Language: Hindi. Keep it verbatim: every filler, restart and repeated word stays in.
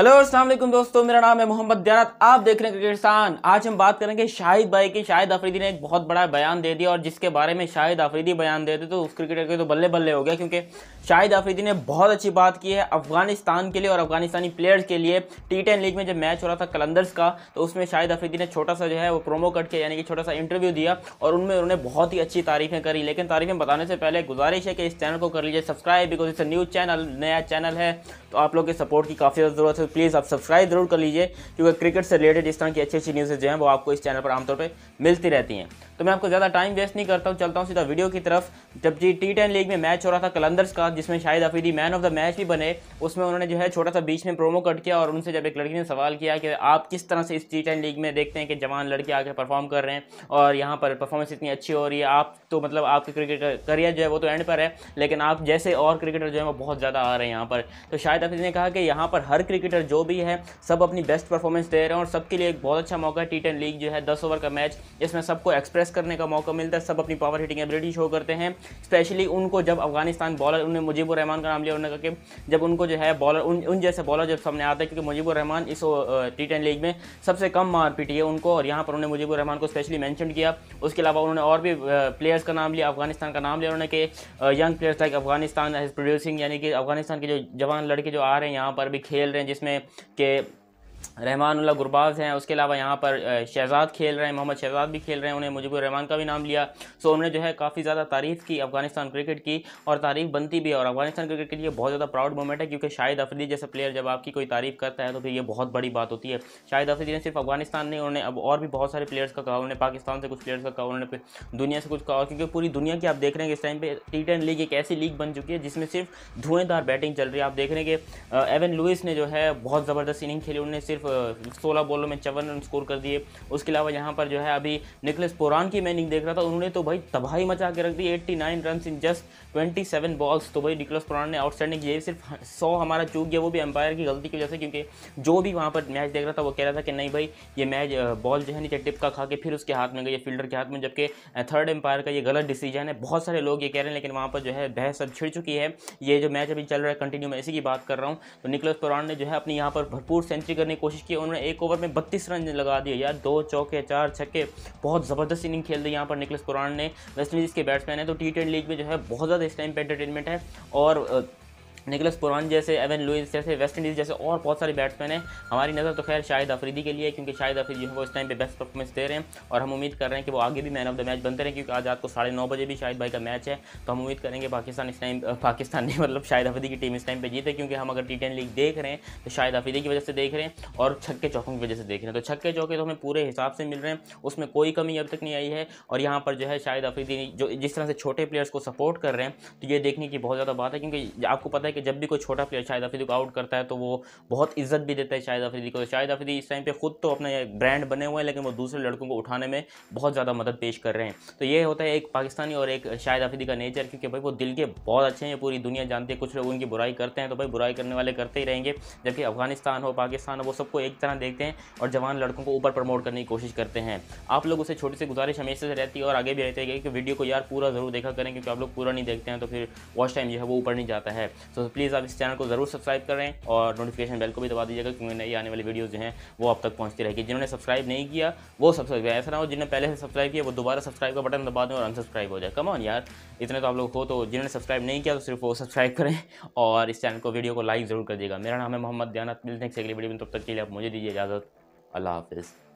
हेलो अस्सलाम वालेकुम दोस्तों, मेरा नाम है मोहम्मद शहजाद। आप देख रहे हैं क्रिकेटस्तान। आज हम बात करेंगे शाहिद भाई की। शाहिद अफरीदी ने एक बहुत बड़ा बयान दे दिया और जिसके बारे में शाहिद अफरीदी बयान देते तो उस क्रिकेटर के तो बल्ले बल्ले हो गया, क्योंकि शाहिद अफरीदी ने बहुत अच्छी बात की है अफगानिस्तान के लिए और अफगानिस्तानी प्लेयर्स के लिए। टी टेन लीग में जब मैच हो रहा था कलंदर्स का, तो उसमें शाहिद अफरीदी ने छोटा सा जो है वो प्रोमो कट किया, यानी कि छोटा सा इंटरव्यू दिया और उनमें उन्होंने बहुत ही अच्छी तारीफ़ें करी। लेकिन तारीफ़ें बताने से पहले गुजारिश है कि इस चैनल को कर लीजिए subscribe, because it's a news channel, नया चैनल है, तो आप लोग के सपोर्ट की काफ़ी ज़रूरत है। प्लीज़ आप सब्सक्राइब जरूर कर लीजिए, क्योंकि क्रिकेट से रिलेटेड इस तरह की अच्छी अच्छी न्यूज़ जो हैं वो आपको इस चैनल पर आमतौर पे मिलती रहती हैं। तो मैं आपको ज़्यादा टाइम वेस्ट नहीं करता हूँ, चलता हूँ सीधा वीडियो की तरफ। जब जी टी टेन लीग में मैच हो रहा था कलंदर्स का, जिसमें Shahid Afridi man of the match भी बने, उसमें उन्होंने जो है छोटा सा बीच में प्रोमो कट किया और उनसे जब एक लड़की ने सवाल किया कि आप किस तरह से इस टी टेन लीग में देखते हैं कि जवान लड़के आके परफॉर्म कर रहे हैं और यहाँ पर परफॉर्मेंस इतनी अच्छी हो रही है, आप तो मतलब आपके क्रिकेट करियर जो है वो तो एंड पर है, लेकिन आप जैसे और क्रिकेटर जो है वो बहुत ज़्यादा आ रहे हैं यहाँ पर। तो शाहिद अफरीदी ने कहा कि यहाँ पर हर क्रिकेटर जो भी है सब अपनी बेस्ट परफॉर्मेंस दे रहे हैं और सबके लिए एक बहुत अच्छा मौका है टी टेन लीग जो है, दस ओवर का मैच, इसमें सबको एक्सप्रेस करने का मौका मिलता है, सब अपनी पावर हिटिंग एबिलिटी शो करते हैं। स्पेशली उनको जब अफगानिस्तान बॉलर, उन्होंने मुजीब उर रहमान का नाम लिया, उन्होंने कहा कि जब उनको जो है बॉलर उन, उन जैसे बॉलर जब सामने आते हैं, क्योंकि मुजीब उर रहमान इस टी टेन लीग में सबसे कम मार पीटी है उनको, और यहाँ पर उन्होंने मुजीब उर रहमान को स्पेशली मैंशन किया। उसके अलावा उन्होंने और भी प्लेयर्स का नाम लिया, अफगानिस्तान का नाम लिया उन्होंने के young players like Afghanistan is producing, यानी कि अफगानिस्तान के जो जवान लड़के जो आ रहे हैं यहाँ पर भी खेल रहे हैं, जिसमें के रहमान अल्लाह गुरबाज़ हैं। उसके अलावा यहाँ पर शहजाद खेल रहे हैं, मोहम्मद शहजाद भी खेल रहे हैं, उन्हें मुजीब उर रहमान का भी नाम लिया। सो उन्होंने जो है काफ़ी ज़्यादा तारीफ़ की अफगानिस्तान क्रिकेट की, और तारीफ़ बनती भी है और अफगानिस्तान क्रिकेट के लिए बहुत ज़्यादा प्राउड मोमेंट है, क्योंकि शाहिद अफरीदी जैसा प्लेयर जब आपकी कोई तारीफ़ करता है तो फिर ये बहुत बड़ी बात होती है। शाहिद अफरीदी ने सिर्फ अफगानिस्तान नहीं, उन्होंने अब और भी बहुत सारे प्लेयर्स का कहा, उन्होंने पाकिस्तान से कुछ प्लेयर्स का कहा, उन्होंने दुनिया से कुछ कहा, क्योंकि पूरी दुनिया की आप देख रहे हैं इस टाइम पर टी टेन लीग एक ऐसी लीग बन चुकी है जिसमें सिर्फ धुएँधार बैटिंग चल रही है। आप देख रहे हैं कि एविन लुइस ने जो है बहुत ज़बरदस्त इनिंग खेली, उन्होंने सिर्फ सोलह बॉलों में चौवन रन स्कोर कर दिए। उसके अलावा यहाँ पर जो है अभी निकोलस पूरान की मैं इनिंग देख रहा था, उन्होंने तो भाई तबाही मचा के रख दी, नवासी रन इन जस्ट सत्ताईस बॉल्स। तो भाई निकोलस पूरान ने आउटस्टैंडिंग, ये सिर्फ सौ हमारा चूक गया, वो भी एम्पायर की गलती की वजह से, क्योंकि जो भी वहाँ पर मैच देख रहा था वो कह रहा था कि नहीं भाई ये मैच बॉल जो है नीचे टिप का खा के फिर उसके हाथ में गई, फील्डर के हाथ में, जबकि थर्ड एम्पायर का ये गलत डिसीजन है। बहुत सारे लोग ये कह रहे हैं, लेकिन वहाँ पर जो है बहस सब छिड़ चुकी है। ये जो मैच अभी चल रहा है कंटिन्यू, मैं इसी की बात कर रहा हूँ। तो निकोलस पूरान ने जो है अपनी यहाँ पर भरपूर सेंचुरी करने की कोशिश की, उन्होंने एक ओवर में बत्तीस रन लगा दिए यार, दो चौके चार छक्के, बहुत ज़बरदस्त इनिंग खेल दी यहाँ पर निकोलस पूरान ने। वेस्ट इंडीज़ के बैट्समैन है, तो टी टेन लीग में जो है बहुत ज़्यादा इस टाइम पर एंटरटेनमेंट है, और निकोलस पूरान जैसे, एविन लुइस जैसे, वेस्ट इंडीज़ जैसे और बहुत सारे बैट्समैन हैं। हमारी नज़र तो खैर शाहिद अफरीदी के लिए है, क्योंकि शाहिद अफरीदी वो इस टाइम पे बेस्ट परफॉर्मेंस दे रहे हैं और हम उम्मीद कर रहे हैं कि वो आगे भी मैन ऑफ द मैच बनते रहे, क्योंकि आज रात को साढ़े नौ बजे भी शाहिद भाई का मैच है। तो हम उम्मीद करेंगे पाकिस्तान इस टाइम पाकिस्तान नहीं मतलब शाहिद अफरीदी की टीम इस टाइम पर जीते, क्योंकि हम अगर टी टेन लीग देख रहे हैं तो शाहिद अफरीदी की वजह से देख रहे हैं और छक्के चौकों की वजह से देख रहे हैं। तो छक्के चौके तो हमें पूरे हिसाब से मिल रहे हैं, उसमें कोई कमी अब तक नहीं आई है, और यहाँ पर जो है शाहिद अफरीदी जो जिस तरह से छोटे प्लेयर्स को सपोर्ट कर रहे हैं, तो ये देखने की बहुत ज़्यादा बात है, क्योंकि आपको पता है कि जब भी कोई छोटा प्लेयर शाहिद अफरीदी को आउट करता है तो वो बहुत इज्जत भी देता है शाहिद अफरीदी को। शाहिद अफरीदी इस टाइम पे खुद तो अपना ब्रांड बने हुए हैं, लेकिन वो दूसरे लड़कों को उठाने में बहुत ज़्यादा मदद पेश कर रहे हैं। तो ये होता है एक पाकिस्तानी और एक शाहिद अफरीदी का नेचर, क्योंकि भाई वो दिल के बहुत अच्छे हैं, पूरी दुनिया जानती है। कुछ लोग उनकी बुराई करते हैं, तो भाई बुराई करने वाले करते ही रहेंगे, जबकि अफगानिस्तान हो पाकिस्तान हो वो सबको एक तरह देखते हैं और जवान लड़कों को ऊपर प्रमोट करने की कोशिश करते हैं। आप लोगों से छोटी सी गुजारिश हमेशा से रहती है और आगे भी रहती है कि वीडियो को यार पूरा जरूर देखा करें, क्योंकि आप लोग पूरा नहीं देखते हैं तो फिर वॉच टाइम जो है वो ऊपर नहीं जाता है। तो प्लीज़ आप इस चैनल को ज़रूर सब्सक्राइब करें और नोटिफिकेशन बेल को भी दबा दीजिएगा, क्योंकि नई आने वाली वीडियोस जो हैं वो आप तक पहुंचती रहेगी। जिन्होंने सब्सक्राइब नहीं किया वो सब्सक्राइब, ऐसा ना हो जिन्होंने पहले से सब्सक्राइब किया वो दोबारा सब्सक्राइब का बटन दबा दें और अनसब्सक्राइब हो जाए। कम ऑन यार, इतने तो आप लोग हो, तो जिन्होंने सब्सक्राइब नहीं किया तो सिर्फ वो सब्सक्राइब करें और इस चैनल को वीडियो को लाइक ज़रूर कर दीजिएगा। मेरा नाम है मोहम्मद शहजाद, मिलते हैं अगली वीडियो में, तब तक के लिए आप मुझे दीजिए इजाज़त। अल्लाह हाफिज़।